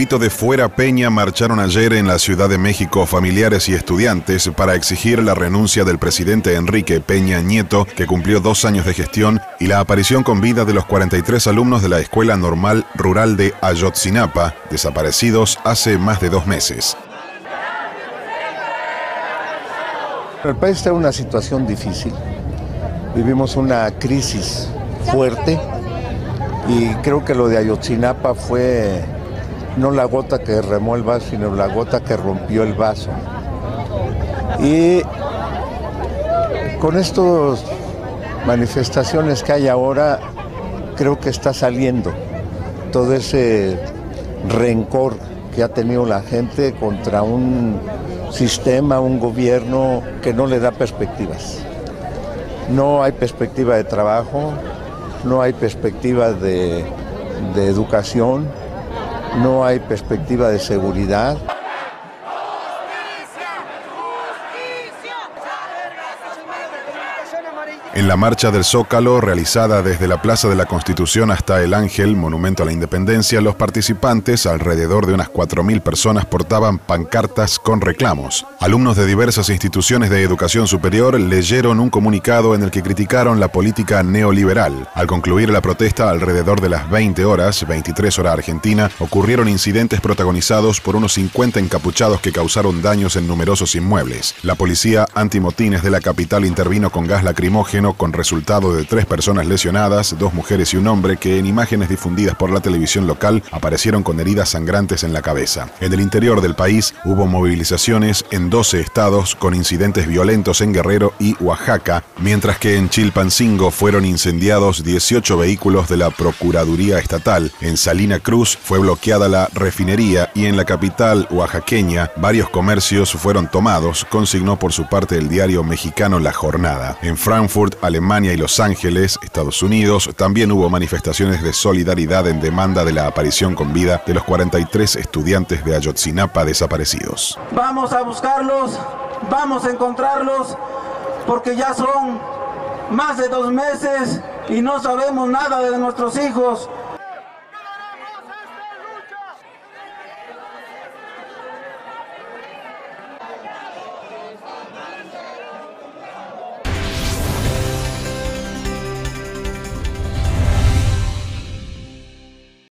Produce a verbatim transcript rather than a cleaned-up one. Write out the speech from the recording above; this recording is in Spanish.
grito de "Fuera Peña" marcharon ayer en la Ciudad de México familiares y estudiantes para exigir la renuncia del presidente Enrique Peña Nieto, que cumplió dos años de gestión, y la aparición con vida de los cuarenta y tres alumnos de la Escuela Normal Rural de Ayotzinapa, desaparecidos hace más de dos meses. El país está en una situación difícil. Vivimos una crisis fuerte y creo que lo de Ayotzinapa fue no la gota que derramó el vaso, sino la gota que rompió el vaso. Y con estas manifestaciones que hay ahora, creo que está saliendo todo ese rencor que ha tenido la gente contra un sistema, un gobierno que no le da perspectivas. No hay perspectiva de trabajo, no hay perspectiva de, de educación, no hay perspectiva de seguridad. En la marcha del Zócalo, realizada desde la Plaza de la Constitución hasta el Ángel, Monumento a la Independencia, los participantes, alrededor de unas cuatro mil personas, portaban pancartas con reclamos. Alumnos de diversas instituciones de educación superior leyeron un comunicado en el que criticaron la política neoliberal. Al concluir la protesta, alrededor de las veinte horas, veintitrés horas argentina, ocurrieron incidentes protagonizados por unos cincuenta encapuchados que causaron daños en numerosos inmuebles. La policía antimotines de la capital intervino con gas lacrimógeno, con resultado de tres personas lesionadas, dos mujeres y un hombre, que en imágenes difundidas por la televisión local aparecieron con heridas sangrantes en la cabeza. En el interior del país hubo movilizaciones en doce estados con incidentes violentos en Guerrero y Oaxaca, mientras que en Chilpancingo fueron incendiados dieciocho vehículos de la Procuraduría Estatal, en Salina Cruz fue bloqueada la refinería y en la capital oaxaqueña varios comercios fueron tomados, consignó por su parte el diario mexicano La Jornada. En Frankfurt, Alemania y Los Ángeles, Estados Unidos, también hubo manifestaciones de solidaridad en demanda de la aparición con vida de los cuarenta y tres estudiantes de Ayotzinapa desaparecidos. Vamos a buscarlos, vamos a encontrarlos, porque ya son más de dos meses y no sabemos nada de nuestros hijos.